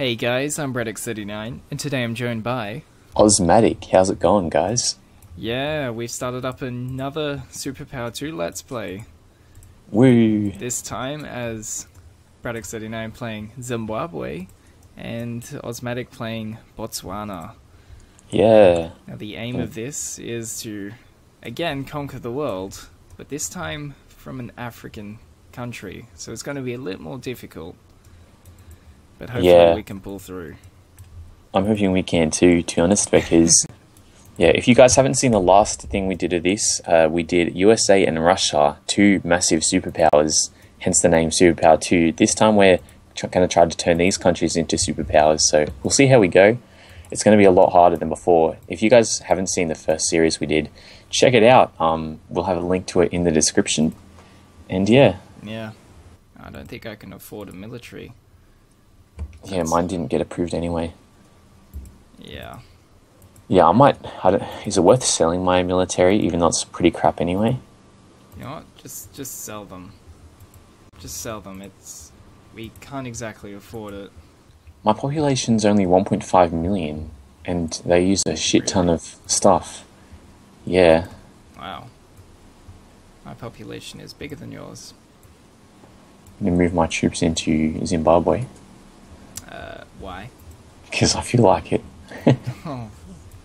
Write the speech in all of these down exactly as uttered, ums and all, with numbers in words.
Hey guys, I'm Braddock thirty-nine, and today I'm joined by... Osmattic. How's it going, guys? Yeah, we've started up another Super Power two Let's Play. Woo! This time as Braddock thirty-nine playing Zimbabwe, and Osmattic playing Botswana. Yeah. Now the aim yeah. of this is to, again, conquer the world, but this time from an African country, so it's going to be a little more difficult. But hopefully yeah. we can pull through. I'm hoping we can too, to be honest, because yeah, if you guys haven't seen the last thing we did of this, uh, we did U S A and Russia, two massive superpowers, hence the name Superpower two. This time we're going to try to turn these countries into superpowers, so we'll see how we go. It's going to be a lot harder than before. If you guys haven't seen the first series we did, check it out. Um, we'll have a link to it in the description. And yeah. Yeah. I don't think I can afford a military. Yeah, mine didn't get approved anyway. Yeah. Yeah, I might... I don't, is it worth selling my military, even though it's pretty crap anyway? You know what? Just, just sell them. Just sell them. It's... We can't exactly afford it. My population's only one point five million, and they use a shit really? ton of stuff. Yeah. Wow. My population is bigger than yours. I'm going to move my troops into Zimbabwe. Uh, why? Because I feel like it. Oh,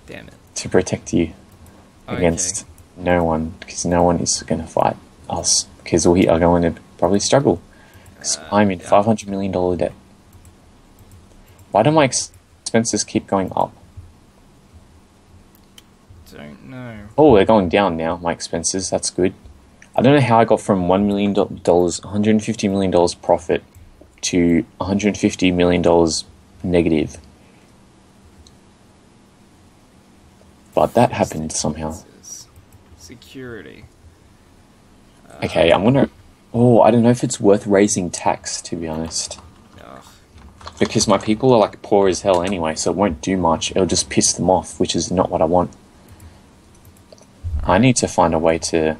damn it. To protect you okay. against no one, because no one is going to fight us, because we are going to probably struggle. Because uh, I'm in yeah. five hundred million dollar debt. Why do my expenses keep going up? Don't know. Oh, they're going down now, my expenses, that's good. I don't know how I got from one million dollars, one hundred fifty million dollars profit, to one hundred fifty million dollars negative. But that happened somehow. Security. Uh, okay, I'm gonna... Oh, I don't know if it's worth raising tax, to be honest. Ugh. Because my people are like poor as hell anyway, so it won't do much. It'll just piss them off, which is not what I want. I need to find a way to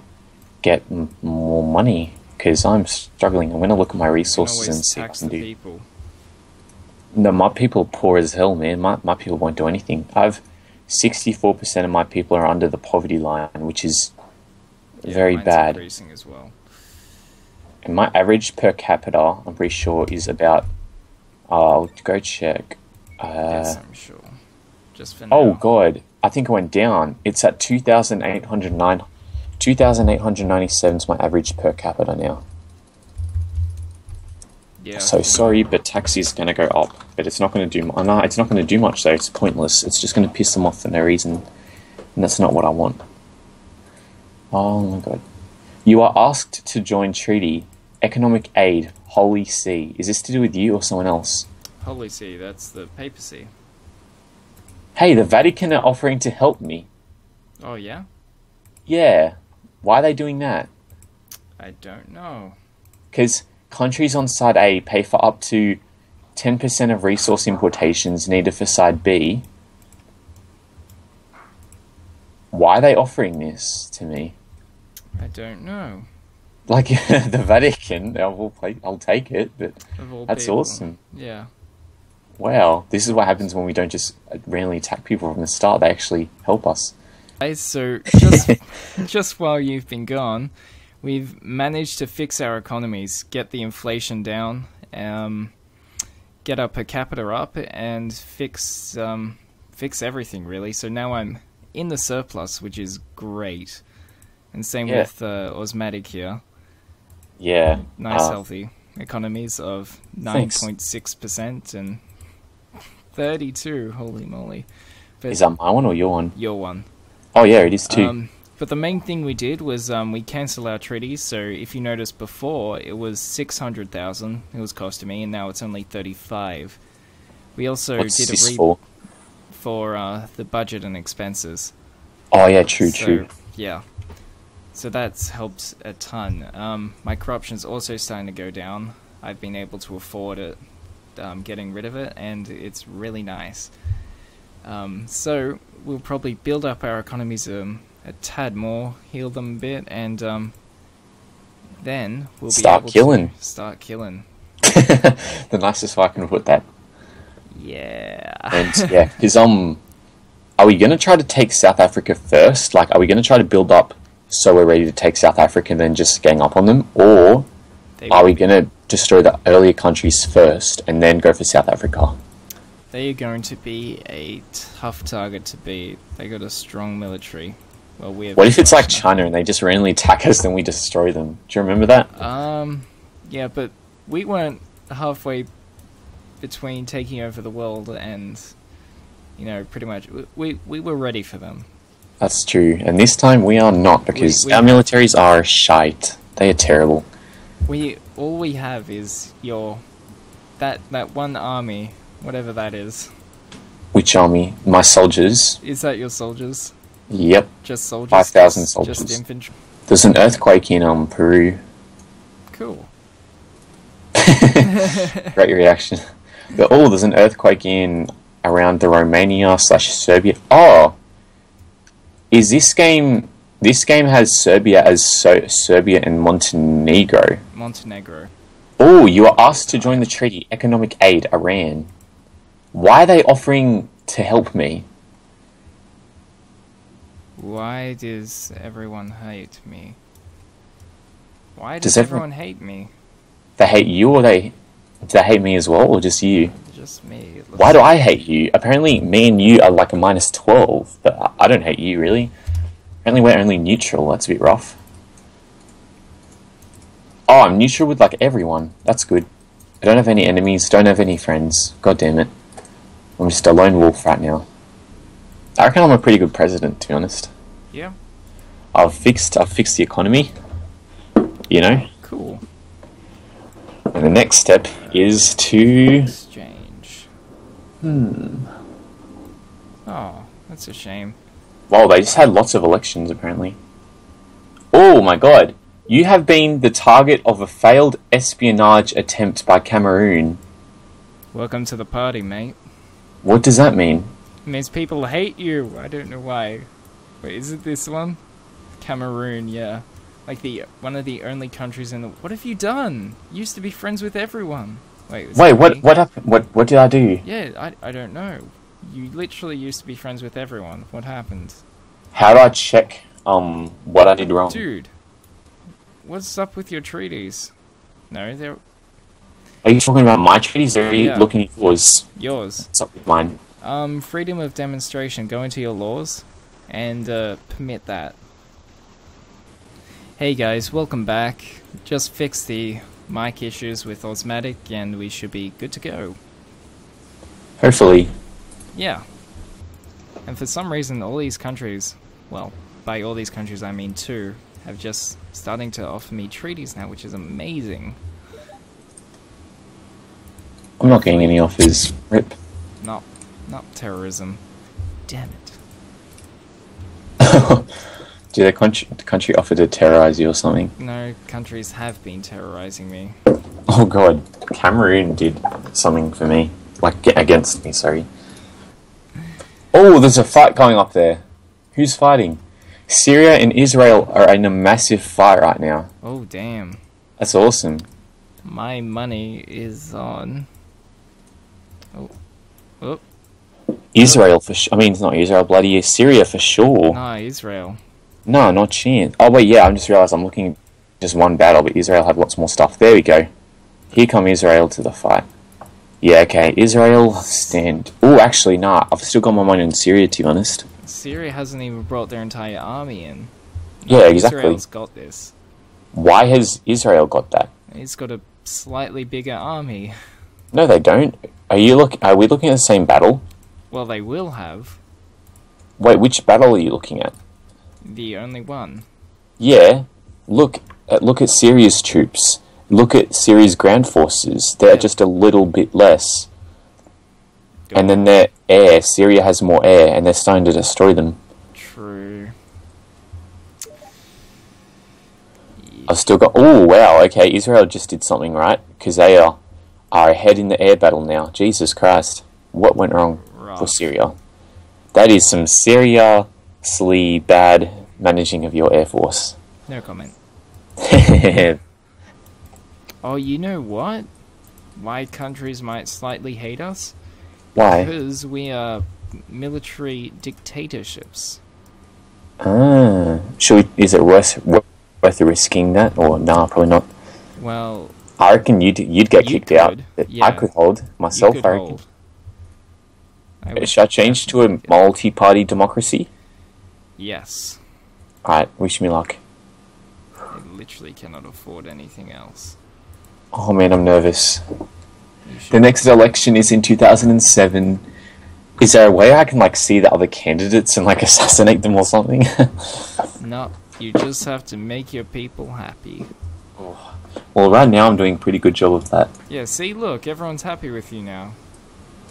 get m more money. Because I'm struggling. I'm going to look at my resources and see what I can do. People. No, my people are poor as hell, man. My, my people won't do anything. I've sixty-four percent of my people are under the poverty line, which is yeah, very mine's bad. Increasing as well. And my average per capita, I'm pretty sure, is about... Uh, I'll go check. Uh, yes, I'm sure. Just for now. Oh, God. I think it went down. It's at two thousand eight hundred nine. two thousand eight hundred ninety-seven is my average per capita now. Yeah. So sorry, but tax is going to go up, but it's not going to do. No, it's not going to do much though. It's pointless. It's just going to piss them off for no reason, and that's not what I want. Oh my god! You are asked to join treaty, economic aid, Holy See. Is this to do with you or someone else? Holy See. That's the papacy. Hey, the Vatican are offering to help me. Oh yeah. Yeah, why are they doing that? I don't know. Because countries on side A pay for up to ten percent of resource importations needed for side B. Why are they offering this to me? I don't know. Like, the Vatican, I'll, play, I'll take it, but that's people. awesome. Yeah. Wow, this is what happens when we don't just randomly attack people from the start, they actually help us. So just, just while you've been gone, we've managed to fix our economies, get the inflation down, um, get our per capita up, and fix um, fix everything really. So now I'm in the surplus, which is great. And same yeah. with uh, Osmattic here. Yeah. Nice uh, healthy economies of nine point six percent and thirty-two. Holy moly! But is that my one or your one? Your one. Oh yeah, it is too. Um, but the main thing we did was um, we cancelled our treaties, so if you noticed before, it was six hundred thousand it was costing me, and now it's only thirty-five. We also What's did a re- for, for uh, the budget and expenses. Oh yeah, true, so, true. Yeah. So that's helped a ton. Um, my corruption's also starting to go down. I've been able to afford it, um, getting rid of it, and it's really nice. Um, so we'll probably build up our economies um, a tad more, heal them a bit, and um, then we'll be start able killing. to start killing. The nicest way I can put that. Yeah. And yeah, because um, are we going to try to take South Africa first? Like, are we going to try to build up so we're ready to take South Africa and then just gang up on them? Or they are we going to destroy the earlier countries first and then go for South Africa? They are going to be a tough target to beat. They got a strong military. Well, we have what if it's like China and they just randomly attack us and we destroy them? Do you remember that? Um, yeah, but we weren't halfway between taking over the world and, you know, pretty much we we were ready for them. That's true, and this time we are not, because we, we our militaries are shite. They are terrible. We all we have is your that that one army, whatever that is. Which army? My soldiers. Is that your soldiers? Yep. Just soldiers. Five thousand soldiers. Just infantry. There's an earthquake in um Peru. Cool. Great reaction. But, oh, there's an earthquake in around the Romania slash Serbia. Oh, is this game? This game has Serbia as so Serbia and Montenegro. Montenegro. Oh, you are asked to join the treaty. Economic aid, Iran. Why are they offering to help me? Why does everyone hate me? Why does, does everyone, everyone hate me? They hate you, or they do they hate me as well, or just you? Just me. Why do I hate you? Apparently, me and you are like a minus twelve, but I don't hate you really. Apparently, we're only neutral. That's a bit rough. Oh, I'm neutral with like everyone. That's good. I don't have any enemies. Don't have any friends. God damn it! I'm just a lone wolf right now. I reckon I'm a pretty good president, to be honest. Yeah. I've fixed. I've fixed the economy. You know. Cool. And the next step is to exchange. Hmm. Oh, that's a shame. Wow, they just had lots of elections apparently. Oh my god. You have been the target of a failed espionage attempt by Cameroon. Welcome to the party, mate. What does that mean? It means people hate you. I don't know why. Wait, is it this one? Cameroon, yeah. Like the one of the only countries in the. What have you done? You used to be friends with everyone. Wait. Wait. What? Me? What happened? What? What did I do? Yeah. I. I don't know. You literally used to be friends with everyone. What happened? How do I check um what I did wrong? Dude, what's up with your treaties? No, they're. Are you talking about my treaties? Or are you yeah. looking at yours? Yours. What's up with mine? Um, freedom of demonstration. Go into your laws, and uh, permit that. Hey guys, welcome back. Just fixed the mic issues with Osmattic and we should be good to go. Hopefully. Yeah. And for some reason all these countries, well, by all these countries I mean two, have just starting to offer me treaties now, which is amazing. I'm not getting any offers. Rip. Not, not terrorism. Damn it. Do the country, the country offer to terrorize you or something? No, countries have been terrorizing me. Oh god, Cameroon did something for me. Like, against me, sorry. Oh, there's a fight going up there. Who's fighting? Syria and Israel are in a massive fight right now. Oh, damn. That's awesome. My money is on... Oh. Oh. Israel for sure. I mean, it's not Israel, bloody Syria for sure. Nah, Israel. No, not chance. Oh, wait, yeah, I just realised I'm looking at just one battle, but Israel had lots more stuff. There we go. Here come Israel to the fight. Yeah, okay, Israel stand. Oh, actually, nah, I've still got my mind on Syria, to be honest. Syria hasn't even brought their entire army in. No, yeah, exactly. Israel's got this. Why has Israel got that? It's got a slightly bigger army. No, they don't. Are you look? Are we looking at the same battle? Well, they will have. Wait, which battle are you looking at? The only one. Yeah, look at look at Syria's troops. Look at Syria's ground forces. They're yeah. just a little bit less. Good. And then their air. Syria has more air, and they're starting to destroy them. True. I've still got. Oh wow! Okay, Israel just did something right because they are are ahead in the air battle now. Jesus Christ! What went wrong right. for Syria? That is some Syria. Silly, bad managing of your air force. No comment. Oh, you know what? Why countries might slightly hate us? Why? Because we are military dictatorships. Ah, should we, is it worth worth risking that, or nah? Probably not. Well, I reckon you'd you'd get you kicked could, out. Yeah. I could hold myself. You could I reckon. Hold. I Should I change to a multi-party democracy? Yes. Alright, wish me luck. I literally cannot afford anything else. Oh man, I'm nervous. The next election is in two thousand seven. Is there a way I can like see the other candidates and like assassinate them or something? No, you just have to make your people happy. Oh. Well, right now I'm doing a pretty good job of that. Yeah, see, look, everyone's happy with you now.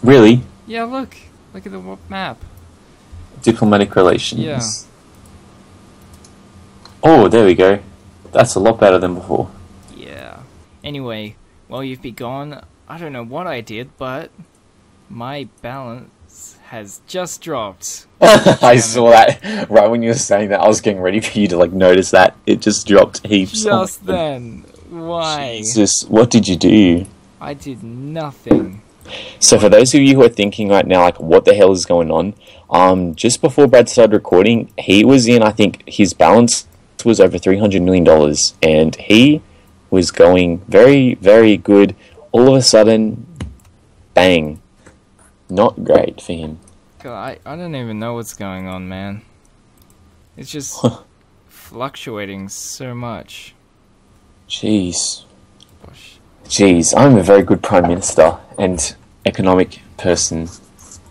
Really? Yeah, look. Look at the map. Diplomatic relations. Yeah. Oh, there we go. That's a lot better than before. Yeah. Anyway, while you've been gone, I don't know what I did, but my balance has just dropped. I saw that. Right when you were saying that, I was getting ready for you to like notice that. It just dropped heaps. Just oh then. Why? Jesus, what did you do? I did nothing. So for those of you who are thinking right now, like, what the hell is going on? Um, just before Brad started recording, he was in, I think, his balance was over three hundred million dollars. And he was going very, very good. All of a sudden, bang. Not great for him. God, I, I don't even know what's going on, man. It's just fluctuating so much. Jeez. Gosh. Jeez, I'm a very good Prime Minister and economic person,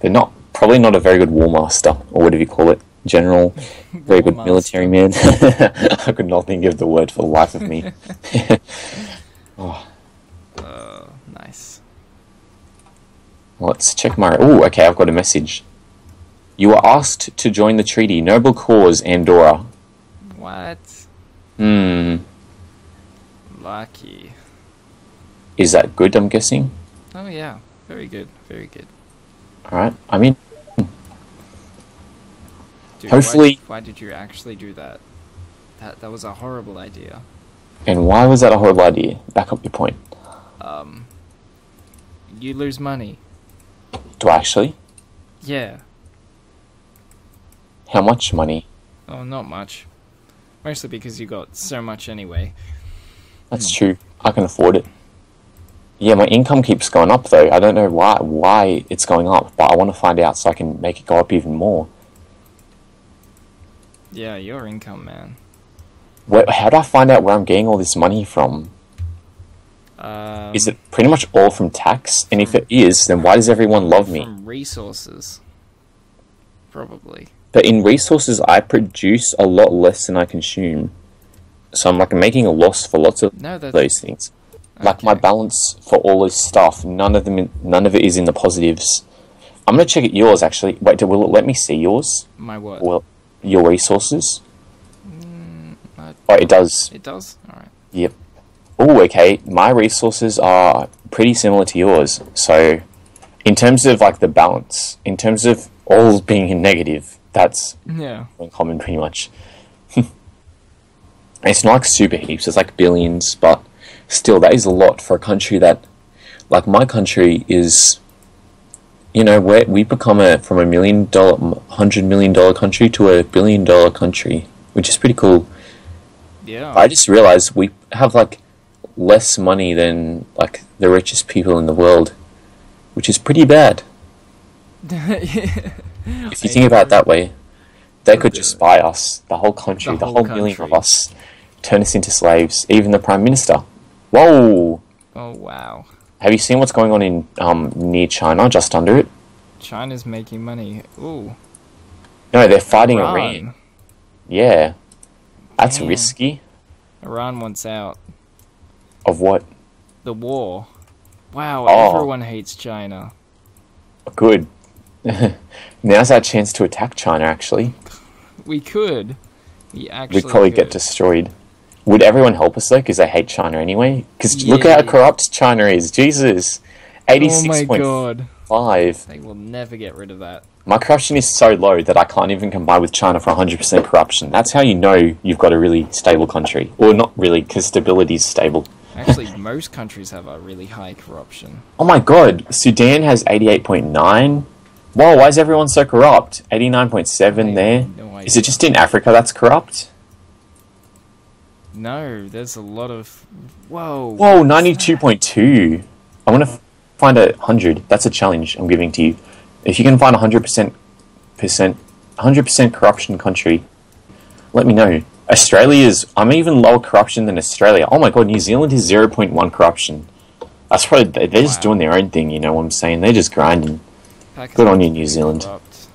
but not probably not a very good War Master, or whatever you call it, General, very good master. Military man. I could not think of the word for the life of me. Oh, uh, nice. Let's check my... Oh, okay, I've got a message. You were asked to join the treaty. Noble cause, Andorra. What? Hmm. Lucky. Is that good, I'm guessing? Oh yeah, very good, very good. Alright, I mean... Dude, hopefully... Why, why did you actually do that? That that was a horrible idea. And why was that a horrible idea? Back up your point. Um... You lose money. Do I actually? Yeah. How much money? Oh, not much. Mostly because you got so much anyway. That's hmm. true. I can afford it. Yeah, my income keeps going up though. I don't know why why it's going up, but I want to find out so I can make it go up even more. Yeah, your income, man. Where, how do I find out where I'm getting all this money from? Um, is it pretty much all from tax? And if it is, then why does everyone love me? From resources, probably. But in resources, I produce a lot less than I consume, so I'm like making a loss for lots of no, those things. Like okay. my balance for all this stuff, none of them, in, none of it is in the positives. I'm gonna check at yours actually. Wait, will it let me see yours? My what? Well, your resources. Mm, I, oh, it does. It does. All right. Yep. Oh, okay. My resources are pretty similar to yours. So, in terms of like the balance, in terms of all being in negative, that's yeah, common pretty much. It's not like super heaps. It's like billions, but. Still, that is a lot for a country that, like my country, is, you know, where we become a from a million dollar, hundred million dollar country to a billion dollar country, which is pretty cool. Yeah. I just realized we have like less money than like the richest people in the world, which is pretty bad. If you think about it that way, they could just buy us, the whole country, the whole, the whole country. Million of us, turn us into slaves, even the Prime Minister. Whoa! Oh, wow. Have you seen what's going on in um, near China, just under it? China's making money. Ooh. No, they're fighting Iran. Iran. Yeah. That's Man. risky. Iran wants out. Of what? The war. Wow, oh. Everyone hates China. Good. Now's our chance to attack China, actually. We could. We actually We'd probably could. get destroyed. Would everyone help us though? Because they hate China anyway. Because yeah. look at how corrupt China is. Jesus, eighty-six point five. Oh they will never get rid of that. My corruption is so low that I can't even combine with China for one hundred percent corruption. That's how you know you've got a really stable country, or not really, because stability is stable. Actually, most countries have a really high corruption. Oh my god, Sudan has eighty-eight point nine? Whoa, why is everyone so corrupt? eighty-nine point seven there. No idea. Is it just in Africa that's corrupt? No, there's a lot of... Whoa. Whoa, ninety-two point two. I want to find a hundred. That's a challenge I'm giving to you. If you can find a one hundred percent, one hundred percent corruption country, let me know. Australia's... I'm even lower corruption than Australia. Oh my god, New Zealand is zero point one corruption. That's probably... They're just wow. doing their own thing, you know what I'm saying? They're just grinding. Pakistan. Good on you, New Zealand. Corrupt.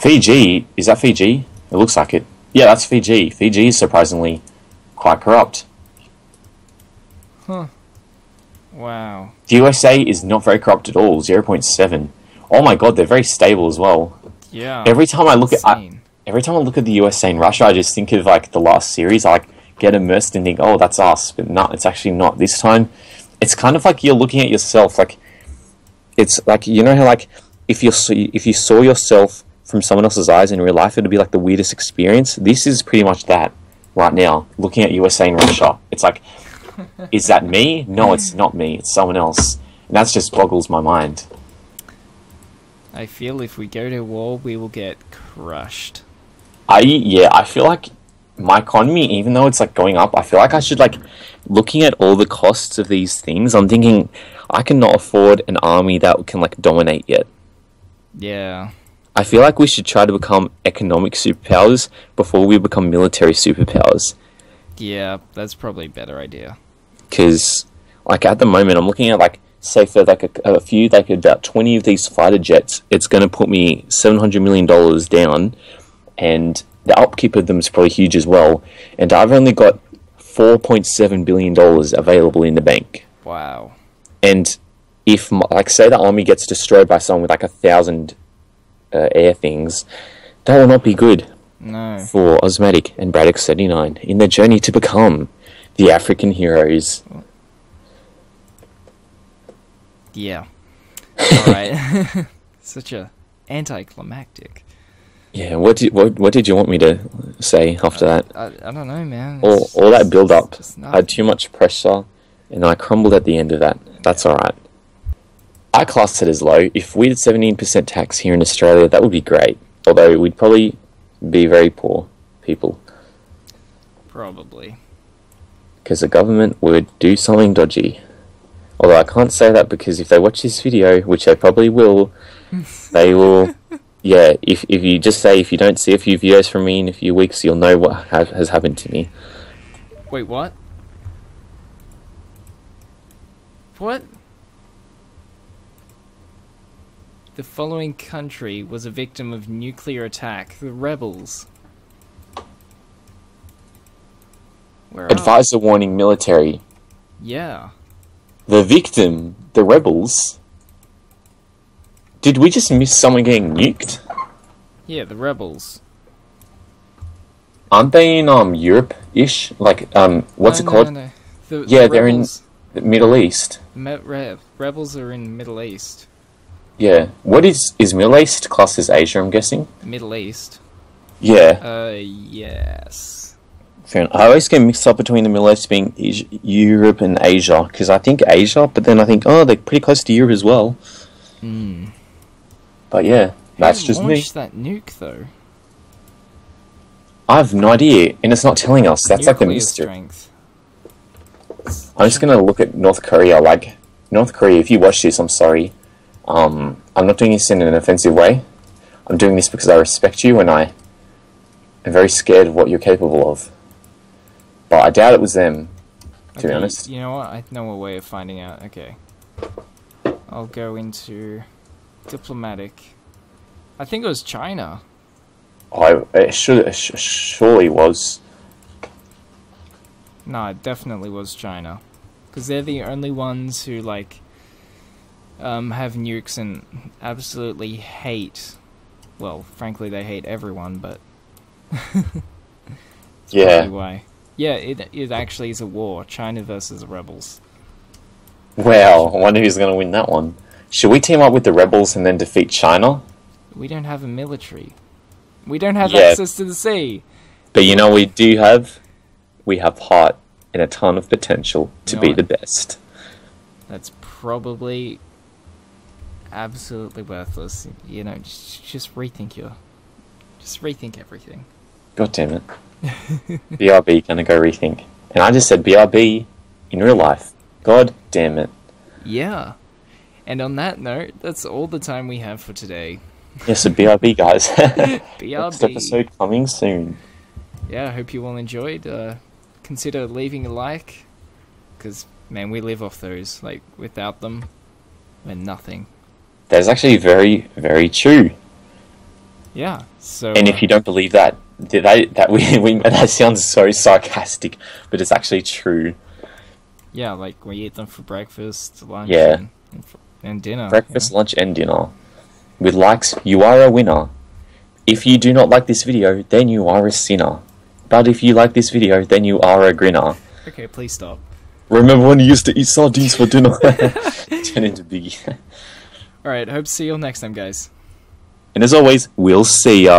Fiji... Is that Fiji? It looks like it. Yeah, that's Fiji. Fiji is surprisingly quite corrupt. Huh. Wow. The U S A is not very corrupt at all. zero point seven. Oh my god, they're very stable as well. Yeah. Every time I look insane. at... I, Every time I look at the U S A and Russia, I just think of like the last series. I like, get immersed and think, oh, that's us. But no, it's actually not. This time, it's kind of like you're looking at yourself. Like, it's like, you know how like, if you if you saw yourself from someone else's eyes in real life, it would be like the weirdest experience. This is pretty much that right now, looking at U S A and Russia. It's like, is that me? No, it's not me. It's someone else. And that just boggles my mind. I feel if we go to war, we will get crushed. I, yeah, I feel like my economy, even though it's like going up, I feel like I should like, looking at all the costs of these things, I'm thinking I cannot afford an army that can like dominate yet. Yeah. I feel like we should try to become economic superpowers before we become military superpowers. Yeah, that's probably a better idea. Because like at the moment, I'm looking at like, say for like a, a few, like about twenty of these fighter jets, it's going to put me seven hundred million dollars down. And the upkeep of them is probably huge as well. And I've only got four point seven billion dollars available in the bank. Wow. And if, my, like, say the army gets destroyed by someone with, like, a thousand uh, air things, that will not be good no. for Osmattic and Braddock thirty-nine in their journey to become the African heroes. Yeah. All right. Such a anticlimactic... Yeah, what did what what did you want me to say after I, that? I, I don't know, man. All it's, all that build up, I had too much pressure, and I crumbled at the end of that. That's all right. I classed it as low. If we did seventeen percent tax here in Australia, that would be great. Although we'd probably be very poor people. Probably. Because the government would do something dodgy. Although I can't say that because if they watch this video, which they probably will, they will. Yeah, if if you just say if you don't see a few videos from me in a few weeks, you'll know what ha has happened to me. Wait, what? What? The following country was a victim of nuclear attack. The rebels. Where are Advisor we? warning military. Yeah. The victim, the rebels. Did we just miss someone getting nuked? Yeah, the rebels. Aren't they in um Europe-ish? Like um, what's no, it called? No, no. The, yeah, the they're rebels. in the Middle East. Me re rebels are in Middle East. Yeah, what is is Middle East classed as Asia? I'm guessing. Middle East. Yeah. Uh, yes. Fair enough. I always get mixed up between the Middle East being Asia, Europe and Asia because I think Asia, but then I think oh they're pretty close to Europe as well. Hmm. But yeah, that's just me. Who launched that nuke, though? I have no idea, and it's not telling us. That's like the mystery. I'm just gonna look at North Korea. Like North Korea, if you watch this, I'm sorry. Um, I'm not doing this in an offensive way. I'm doing this because I respect you, and I am very scared of what you're capable of. But I doubt it was them, to be honest. You know what? I know a way of finding out. Okay, I'll go into. Diplomatic. I think it was China. Oh, it, should, it sh surely was. No, it definitely was China. Because they're the only ones who, like, um, have nukes and absolutely hate... Well, frankly, they hate everyone, but... yeah. Why. Yeah, it, it actually is a war. China versus rebels. Well, I wonder who's going to win that one. Should we team up with the rebels and then defeat China? We don't have a military. We don't have yeah. access to the sea. But you know we do have? We have heart. and a ton of potential to you know be what? the best. That's probably absolutely worthless. You know, just, just rethink your... Just rethink everything. God damn it. B R B, gonna go rethink. And I just said B R B in real life. God damn it. Yeah. And on that note, that's all the time we have for today. Yeah, so B R B, guys. B R B. Next episode coming soon. Yeah, I hope you all enjoyed. Uh, consider leaving a like, because, man, we live off those. Like, without them, we're nothing. That is actually very, very true. Yeah, so... And uh, if you don't believe that, did I, that, we, we, that sounds so sarcastic, but it's actually true. Yeah, like, we eat them for breakfast, lunch, yeah. and, and, for, and dinner. Breakfast, yeah. lunch, and dinner. With likes, you are a winner. If you do not like this video, then you are a sinner. But if you like this video, then you are a grinner. Okay, please stop. Remember when you used to eat sardines for dinner? Turn into Biggie. Alright, hope to see you all next time, guys. And as always, we'll see ya.